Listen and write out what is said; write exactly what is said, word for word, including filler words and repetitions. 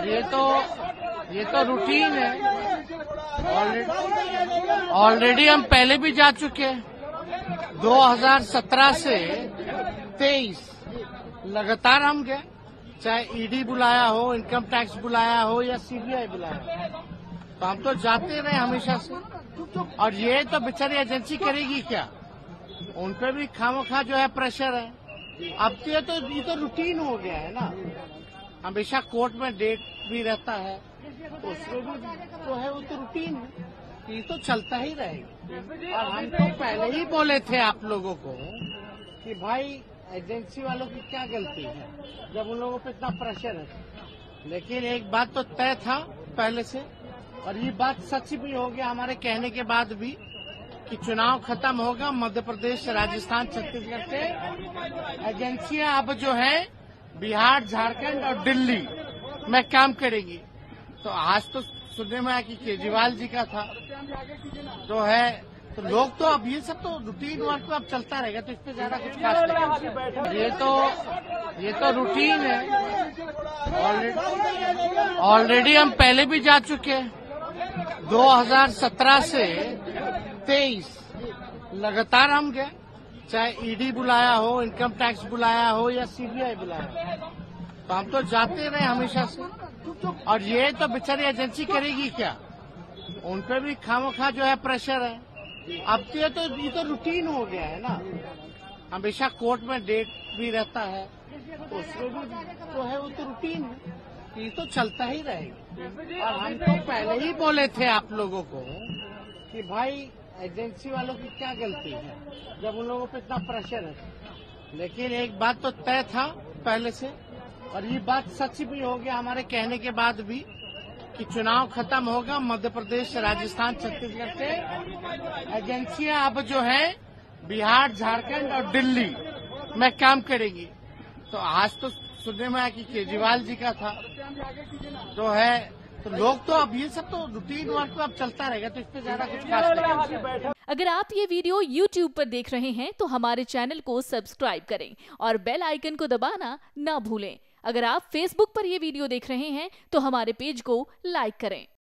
ये तो ये तो रूटीन है। ऑलरेडी हम पहले भी जा चुके हैं। दो हज़ार सत्रह से तेईस लगातार हम गए, चाहे ईडी बुलाया हो, इनकम टैक्स बुलाया हो या सीबीआई बुलाया हो, तो हम तो जाते रहे हमेशा से। और ये तो बेचारी एजेंसी करेगी क्या? उन पे भी खामोखा जो है प्रेशर है। अब तो ये तो ये तो रूटीन हो गया है ना। हमेशा कोर्ट में डेट भी रहता है, तो उसमें भी जो है वो तो रूटीन है, ये तो चलता ही रहेगा। और हम तो पहले ही बोले थे आप लोगों को कि भाई एजेंसी वालों की क्या गलती है जब उन लोगों पे इतना प्रेशर है। लेकिन एक बात तो तय था पहले से, और ये बात सच भी हो गया हमारे कहने के बाद भी, कि चुनाव खत्म होगा। मध्य प्रदेश, राजस्थान, छत्तीसगढ़ से एजेंसियां अब जो है बिहार, झारखंड और दिल्ली में काम करेगी। तो आज तो सुनने में आया कि केजरीवाल जी का था जो है, तो लोग तो अब ये सब तो रूटीन वर्क तो अब चलता रहेगा, तो इस पर ज्यादा कुछ खास नहीं। ये तो ये तो रूटीन है। ऑलरेडी हम पहले भी जा चुके हैं। दो हज़ार सत्रह से तेईस लगातार हम गए, चाहे ईडी बुलाया हो, इनकम टैक्स बुलाया हो या सीबीआई बुलाया हो, तो हम तो जाते रहे हमेशा से। और ये तो बेचारी एजेंसी करेगी क्या? उन पे भी खामोखा जो है प्रेशर है। अब तो ये तो ये तो रूटीन हो गया है ना। हमेशा कोर्ट में डेट भी रहता है, तो उसमें भी जो है वो तो रूटीन है, ये तो चलता ही रहेगा। और हम तो पहले ही बोले थे आप लोगों को कि भाई एजेंसी वालों की क्या गलती है जब उन लोगों पे इतना प्रेशर है। लेकिन एक बात तो तय था पहले से, और ये बात सच भी हो गया हमारे कहने के बाद भी, कि चुनाव खत्म होगा। मध्य प्रदेश, राजस्थान, छत्तीसगढ़ से एजेंसियां अब जो है बिहार, झारखंड और दिल्ली में काम करेगी। तो आज तो सुनने में आया कि केजरीवाल जी का था जो है, तो लोग तो अब ये सब तो रूटीन वर्क में अब चलता रहेगा, तो इस पे ज्यादा कुछ खास नहीं। अगर आप ये वीडियो YouTube पर देख रहे हैं तो हमारे चैनल को सब्सक्राइब करें और बेल आइकन को दबाना ना भूलें। अगर आप Facebook पर ये वीडियो देख रहे हैं तो हमारे पेज को लाइक करें।